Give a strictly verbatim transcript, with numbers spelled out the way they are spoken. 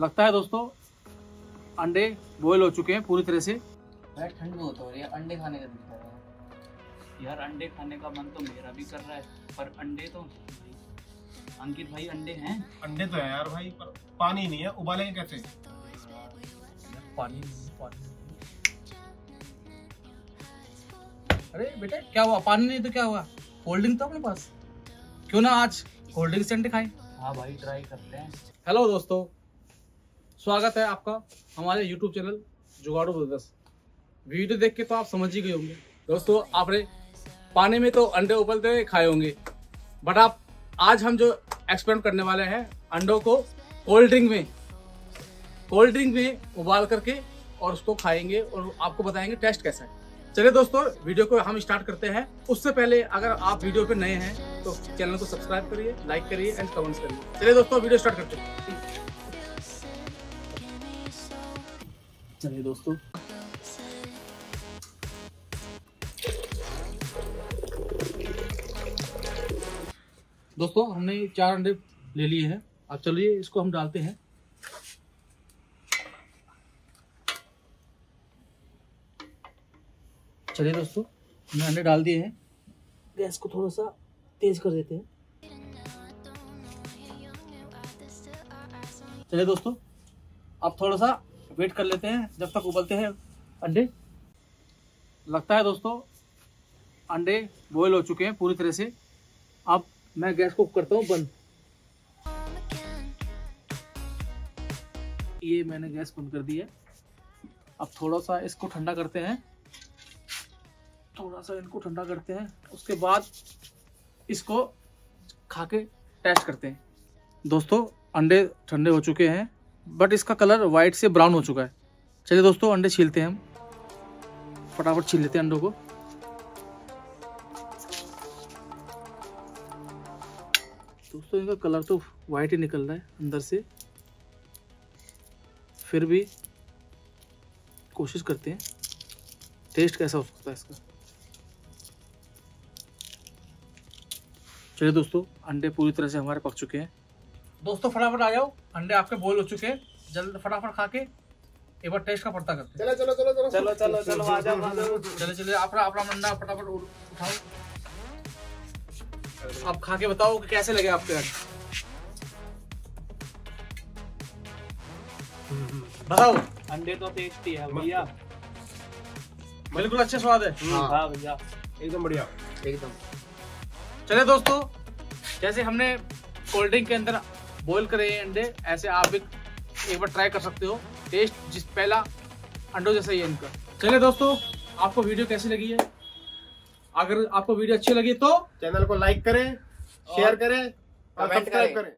लगता है दोस्तों अंडे बॉयल हो चुके हैं पूरी तरह से। यार ठंड बहुत हो रही है, अंडे खाने का मन कर रहा है यार, अंडे खाने का मन तो मेरा भी कर रहा है, पर अंडे तो अंकित भाई अंडे हैं, अंडे तो है यार भाई, पर पानी नहीं है, उबालेंगे कैसे यार, पानी नहीं, पानी नहीं। अरे बेटा क्या हुआ, पानी नहीं तो क्या हुआ, कोल्ड ड्रिंक तो अपने पास, क्यों ना आज कोल्ड ड्रिंक से अंडे खाएं। हाँ भाई ट्राई करते हैं। हेलो दोस्तों, स्वागत है आपका हमारे YouTube channel Jugaadu brothers. Video देख के तो आप समझ ही गए होंगे दोस्तों, आपने पानी में तो अंडे उबलते खाए होंगे, बट आप आज हम जो एक्सपेरिमेंट करने वाले हैं, अंडों को कोल्ड ड्रिंक में कोल्ड ड्रिंक में उबाल करके और उसको खाएंगे और आपको बताएंगे टेस्ट कैसा है। चलिए दोस्तों वीडियो को हम स्टार्ट करते हैं। उससे पहले अगर आप वीडियो पे नए हैं तो चैनल को सब्सक्राइब करिए, लाइक करिए एंड कमेंट्स करिए। चलिए दोस्तों वीडियो स्टार्ट करते हैं। चलिए दोस्तों दोस्तों हमने चार अंडे ले लिए हैं, अब चलिए इसको हम डालते हैं। चलिए दोस्तों हमने अंडे डाल दिए हैं, गैस को थोड़ा सा तेज कर देते हैं। चलिए दोस्तों अब थोड़ा सा वेट कर लेते हैं जब तक उबलते हैं अंडे। लगता है दोस्तों अंडे बॉयल हो चुके हैं पूरी तरह से। अब मैं गैस को करता हूँ बंद। ये मैंने गैस बंद कर दी है। अब थोड़ा सा इसको ठंडा करते हैं, थोड़ा सा इनको ठंडा करते हैं, उसके बाद इसको खा के टेस्ट करते हैं। दोस्तों अंडे ठंडे हो चुके हैं, बट इसका कलर वाइट से ब्राउन हो चुका है। चलिए दोस्तों अंडे छीलते हैं, हम फटाफट छील लेते हैं अंडों को। दोस्तों इनका कलर तो वाइट ही निकल रहा है अंदर से, फिर भी कोशिश करते हैं टेस्ट कैसा हो सकता है इसका। चलिए दोस्तों अंडे पूरी तरह से हमारे पक चुके हैं। दोस्तों फटाफट आ जाओ, अंडे आपके बॉयल हो चुके हैं, जल्द फटाफट खा के एक बार टेस्ट का पता करते हैं। चलो चलो चलो चलो चलो चलो आ जाओ, चलो चलिए अपना अपना अंडा फटाफट उठाओ, आप खा के बताओ कि कैसे लगे आपके अंडे। बताओ अंडे तो टेस्टी है भैया, बिल्कुल अच्छे स्वाद है। हाँ भैया एकदम बढ़िया, एकदम। चले दोस्तों जैसे हमने कोल्ड ड्रिंक के अंदर बॉयल करे हैं अंडे, ऐसे आप भी एक बार ट्राई कर सकते हो, टेस्ट जिस पहला अंडों जैसा ही है इनका। चले दोस्तों आपको वीडियो कैसी लगी है, अगर आपको वीडियो अच्छी लगी तो चैनल को लाइक करें, शेयर करें और सब्सक्राइब करें।